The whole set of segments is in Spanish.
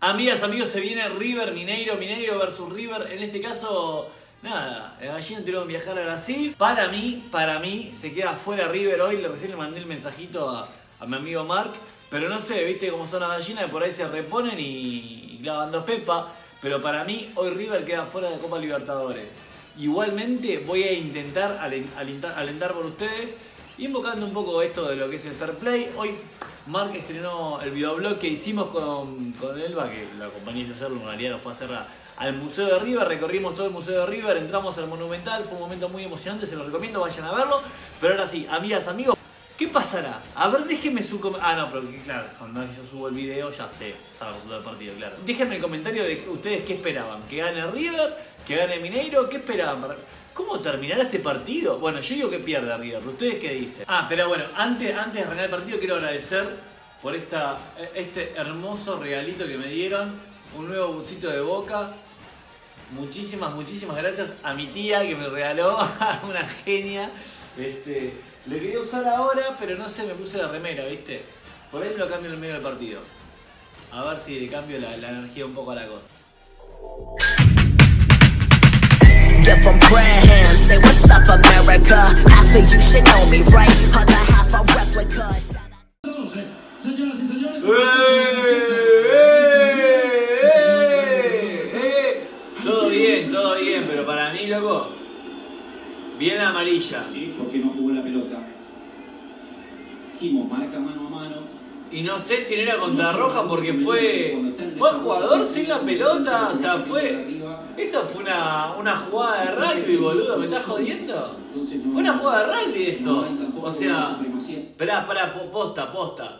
Amigas, amigos, se viene River Mineiro, Mineiro versus River. En este caso, nada, la gallina tuvieron que viajar a Brasil. Para mí, se queda fuera River hoy. Recién le mandé el mensajito a mi amigo Mark. Pero no sé, viste cómo son las gallinas, por ahí se reponen y clavan dos pepas. Pero para mí, hoy River queda fuera de la Copa Libertadores. Igualmente, voy a intentar alentar por ustedes, invocando un poco esto de lo que es el fair play. Hoy Mark estrenó el videoblog que hicimos con Elba, que la acompañé yo hacerlo, una realidad nos fue a hacer al Museo de River, recorrimos todo el Museo de River, entramos al Monumental, fue un momento muy emocionante, se lo recomiendo, vayan a verlo. Pero ahora sí, amigas, amigos, ¿qué pasará? A ver, déjenme su comentario. Ah, no, pero claro, cuando yo subo el video ya sé, sabe el resultado del partido, claro. Déjenme el comentario de ustedes qué esperaban, que gane River, que gane Mineiro, ¿qué esperaban? ¿Cómo terminará este partido? Bueno, yo digo que pierda River, ¿ustedes qué dicen? Ah, pero bueno, antes de arrancar el partido quiero agradecer por este hermoso regalito que me dieron. Un nuevo busito de Boca. Muchísimas gracias a mi tía que me regaló, una genia. Le quería usar ahora, pero no sé, me puse la remera, ¿viste? Por ahí me lo cambio en el medio del partido. A ver si le cambio la energía un poco a la cosa. Señoras y señores, todo bien, pero para mí, loco, bien la amarilla. Sí, porque no jugó la pelota. Dijimos, marca mano a mano. Y no sé si no era contra roja porque fue jugador sin la pelota. O sea, fue... Eso fue una jugada de rugby, boludo. ¿Me estás jodiendo? Fue una jugada de rugby eso. O sea... Pará, posta.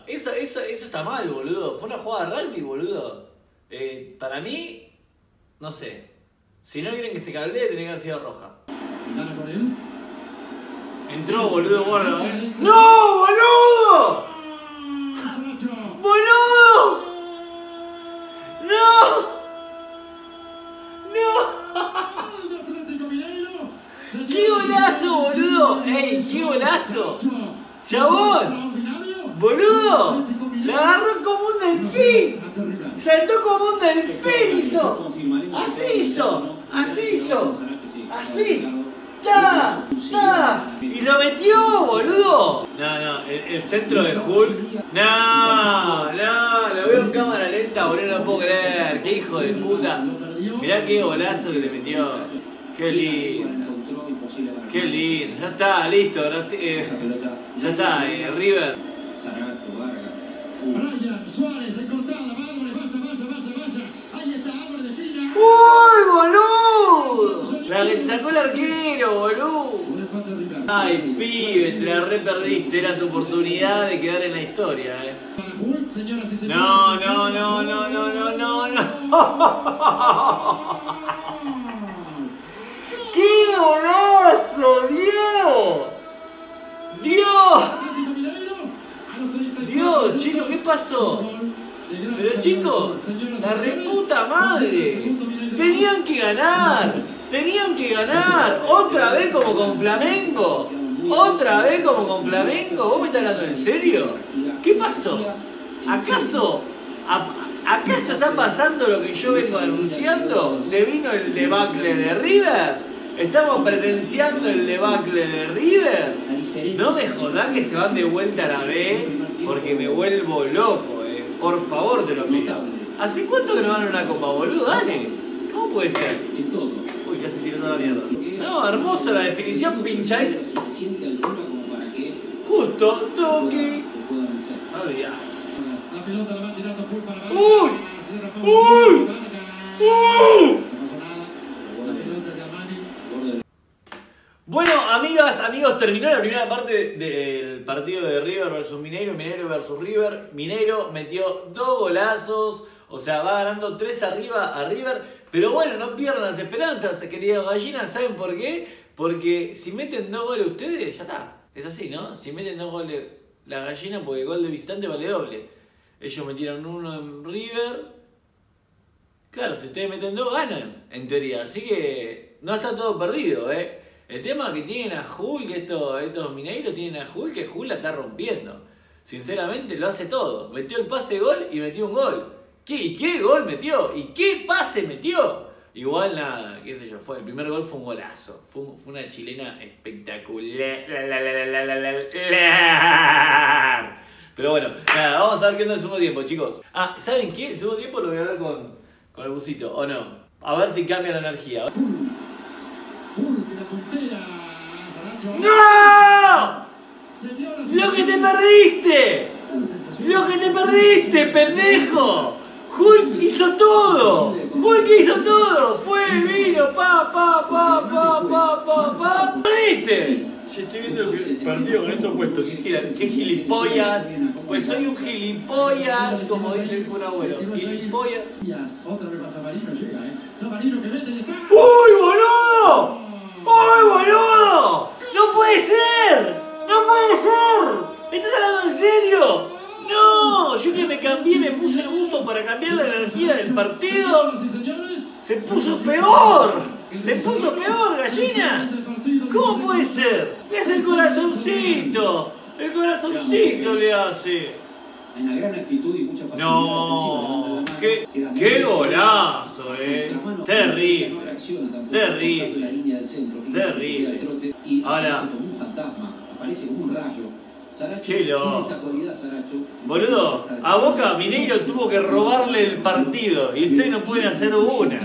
Eso está mal, boludo. Fue una jugada de rugby, boludo. Para mí... No sé. Si no quieren que se caldee, tiene que haber sido roja. Entró, boludo, guarda. ¡No, boludo! ¡Boludo! ¡No! ¡No! ¡Qué golazo, boludo! ¡Ey, qué golazo! ¡Chabón! ¡Boludo! ¡La agarró como un delfín! ¡Saltó como un delfín! ¡Hizo! ¡Así hizo! ¡Ta! ¡Y lo metió, boludo! No, el centro de Hulk. No, lo veo en cámara lenta, boludo, no puedo creer. ¡Qué hijo de puta! Mirá qué golazo que le metió. ¡Qué lindo! Ya está, listo. Ya está, River. Brian Suárez, encortada, vaya. Ahí está, abre de fina. ¡Uy, boludo! La que sacó el arquero, boludo. Ay, pibe, te la re perdiste. Era tu oportunidad de quedar en la historia, No. ¡Qué golazo, Dios! Chico, ¿qué pasó? Pero chicos, la reputa madre. Tenían que ganar, otra vez como con Flamengo, ¿vos me estás hablando en serio? ¿Qué pasó? ¿Acaso está pasando lo que yo vengo anunciando? ¿Se vino el debacle de River? ¿Estamos presenciando el debacle de River? No me jodan que se van de vuelta a la B, porque me vuelvo loco, por favor te lo pido. ¿Hace cuánto que no ganan una copa, boludo? Dale. ¿Cómo puede ser? Uy, ya se tiró toda la mierda. No, hermosa la definición, pinchadita. Justo, toque. La pelota la va tirando full para abajo. ¡Uy! Bueno, amigas, amigos, terminó la primera parte del partido de River versus Mineiro. Mineiro versus River. Mineiro metió 2 golazos. O sea, va ganando 3 arriba a River. Pero bueno, no pierdan las esperanzas, queridas gallinas. ¿Saben por qué? Porque si meten 2 goles ustedes, ya está. Es así, ¿no? Si meten 2 goles la gallina, porque el gol de visitante vale doble. Ellos metieron 1 en River. Claro, si ustedes meten 2, ganan, en teoría. Así que no está todo perdido, ¿eh? El tema que tienen a Hulk, estos Mineiro tienen a Hulk, que Hulk la está rompiendo. Sinceramente, lo hace todo. Metió el pase de gol y metió un gol. ¿Qué gol metió? ¿Y qué pase metió? Igual, nada, qué sé yo, fue el primer gol, fue un golazo. Fue una chilena espectacular. Pero bueno, nada, vamos a ver qué onda el segundo tiempo, chicos. Ah, ¿saben qué? El segundo tiempo lo voy a ver con el busito, ¿o no? A ver si cambia la energía. ¡No! ¡Lo que te perdiste! ¡Lo que te perdiste, pendejo! ¡Hulk hizo todo! ¡Hulk hizo todo! ¡Fue, vino, pa! ¡Perdiste! Che, estoy viendo el partido con estos puestos. ¡Qué gilipollas! Pues soy un gilipollas, como dice el Kun Abuelo. ¡Gilipollas! Otra vez para Zaparino llega, ¿eh? ¡Zaparino que mete el... ¡Uy, boludo! ¡Uy, boludo! ¡No puede ser! ¡No puede ser! ¿Me estás hablando en serio? ¡No! Yo que me cambié, me puse el buzo para cambiar la energía del partido. ¡Se puso peor! ¡Se puso peor, gallina! ¿Cómo puede ser? ¡Le hace el corazoncito! ¡El corazoncito le hace! Una gran actitud y mucha pasión. ¡No! ¡Qué golazo, Terrible. Terrible. Ahora. Aparece como un rayo. Chelo, boludo, a Boca Mineiro tuvo que robarle el partido y ustedes no pueden hacer una.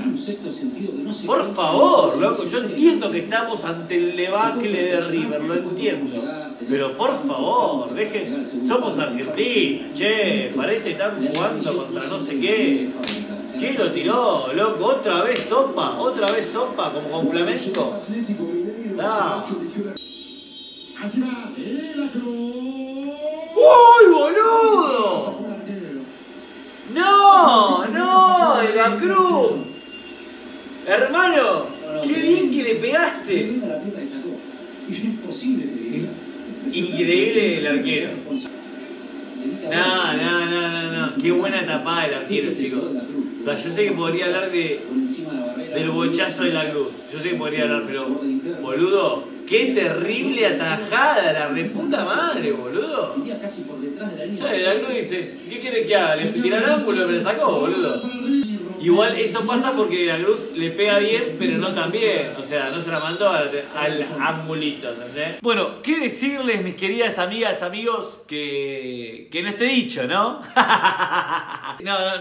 Por favor, loco, yo entiendo que estamos ante el debacle de River, lo entiendo, pero por favor, dejen, somos argentinos, che, parece que están jugando contra no sé qué. ¿Qué lo tiró, loco? Otra vez sopa, como con Flamengo. Da. ¡Uy, boludo! ¡No! ¡No! ¡De la cruz! ¡Hermano! ¡Qué bien que le pegaste! Increíble el arquero. No. Qué buena tapada el arquero, chicos. O sea, yo sé que podría hablar del bochazo de la cruz. Yo sé que podría hablar, pero... Boludo, qué terrible atajada, la reputa madre, boludo. Casi por detrás de la línea. La cruz dice, ¿qué quiere que haga? Le tira el ángulo y me la sacó, boludo. Igual eso pasa porque la cruz le pega bien, pero no tan bien. O sea, no se la mandó al ambulito, ¿entendés? Bueno, ¿qué decirles, mis queridas amigas, amigos? Que no esté dicho, ¿no?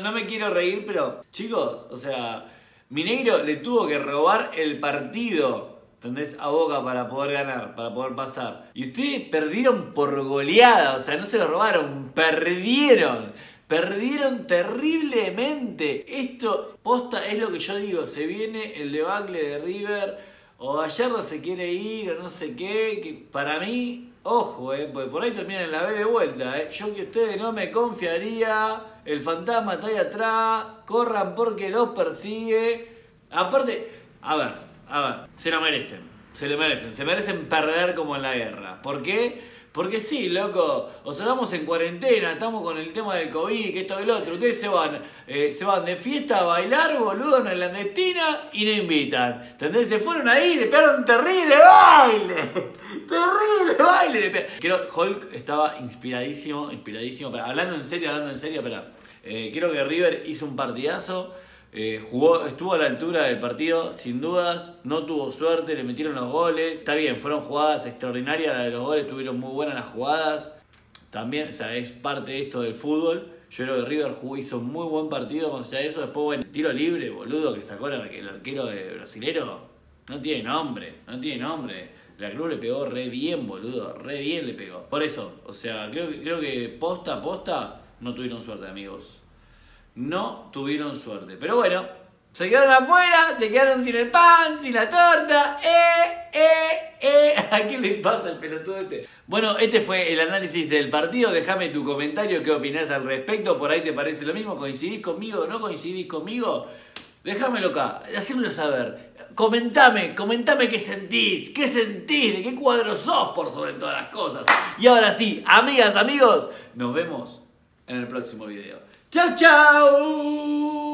No me quiero reír, pero... Chicos, o sea, Mineiro le tuvo que robar el partido, ¿entendés? A Boca para poder ganar, para poder pasar. Y ustedes perdieron por goleada, o sea, no se lo robaron, perdieron. Perdieron terriblemente. Esto, posta, es lo que yo digo, se viene el debacle de River, o ayer no se quiere ir, o no sé qué, que para mí, ojo, porque por ahí terminan en la B de vuelta, Yo que ustedes no me confiaría, el fantasma está ahí atrás, corran porque los persigue. Aparte, a ver, se lo merecen, se merecen perder como en la guerra. ¿Por qué? Porque sí, loco, o sea, estamos en cuarentena, estamos con el tema del COVID, que esto y lo otro, ustedes se van de fiesta a bailar, boludo, en la clandestina y no invitan, ¿entendés? Se fueron ahí, le pegaron terrible baile, le pegaron. Creo que Hulk estaba inspiradísimo, pero hablando en serio, pero creo que River hizo un partidazo. Estuvo a la altura del partido, sin dudas, no tuvo suerte, le metieron los goles. Está bien, fueron jugadas extraordinarias las de los goles, tuvieron muy buenas las jugadas. También, o sea, es parte de esto del fútbol. Yo creo que River hizo muy buen partido, más allá de eso. Después, bueno, tiro libre, boludo, que sacó el arquero brasilero. No tiene nombre. La Cruz le pegó re bien, boludo, re bien le pegó. Por eso, o sea, creo que posta a posta no tuvieron suerte, amigos. No tuvieron suerte. Pero bueno, se quedaron afuera, se quedaron sin el pan, sin la torta. ¿A qué le pasa el pelotudo este? Bueno, este fue el análisis del partido. Déjame tu comentario, qué opinás al respecto. Por ahí te parece lo mismo. ¿Coincidís conmigo o no coincidís conmigo? Déjamelo acá, hacémelo saber. Comentame qué sentís, de qué cuadro sos por sobre todas las cosas. Y ahora sí, amigas, amigos, nos vemos en el próximo video. Chau, chau.